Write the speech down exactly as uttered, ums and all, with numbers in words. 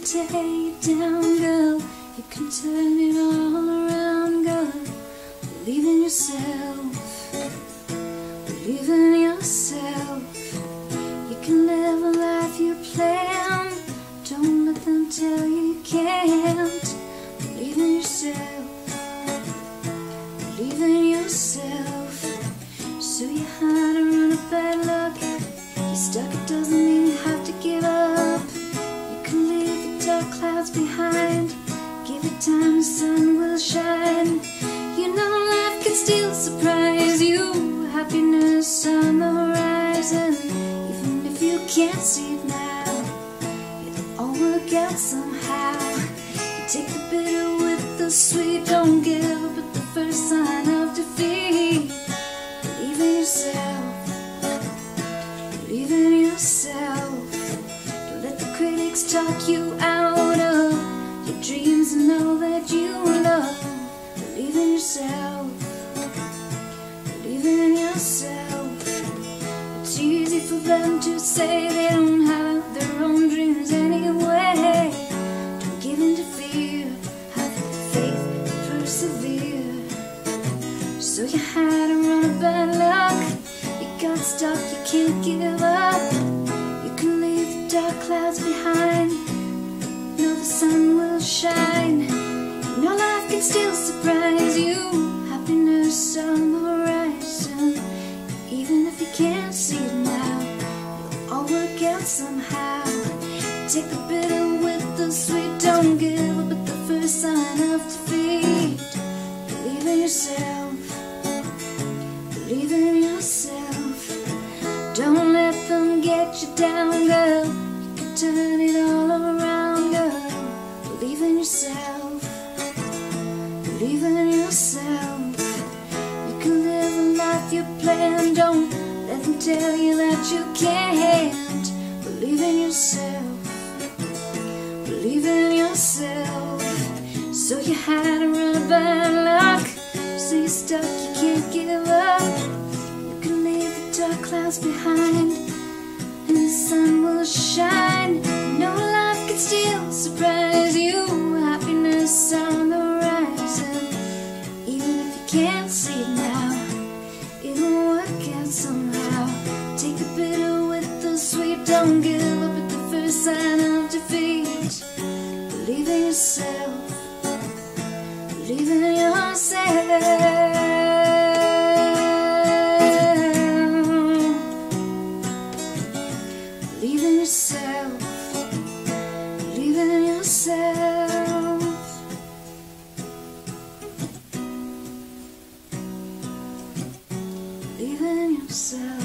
can take it down, girl. You can turn it all around, girl. Believe in yourself. Believe in yourself. You can live a life you planned. Don't let them tell you you can't. Believe in yourself. Believe in yourself. So you hide around a bad luck. You're stuck, it doesn't mean you have to give up. You can leave the dark clouds behind. Give it time, the sun will shine. You know life can still surprise you. Happiness on the horizon. Even if you can't see it now, it'll all work out somehow. You take the bitter with the sweet. Don't give up at the first sign of defeat. Believe in yourself. Believe in yourself. Don't let the critics talk you out of your dreams and all that you love. Believe in yourself. Believe in yourself. It's easy for them to say they don't have their own dreams anyway. Don't give in to fear. Have faith and persevere. So you had to run a bad luck. You got stuck, you can't give up. You can leave the dark clouds behind. You know the sun will shine. You know life can still surprise you. Happiness on the horizon. Even if you can't see it now, it'll all work out somehow. Take the bitter with the sweet. Don't give up at the first sign of defeat. Believe in yourself. Believe in yourself. Don't let them get you down, girl. You can turn it all around, girl. Believe in yourself. Believe in yourself. You plan, don't let them tell you that you can't. Believe in yourself. Believe in yourself. So you had to run a bad luck. So you're stuck, you can't give up. You can leave the dark clouds behind, and the sun will shine. No life can still surprise you. Happiness on the horizon. Even if you can't see it now, somehow. Take the bitter with the sweet. Don't give up at the first sign of defeat. Believe in yourself. Believe in yourself. Believe in yourself. Believe in yourself. Believe in yourself.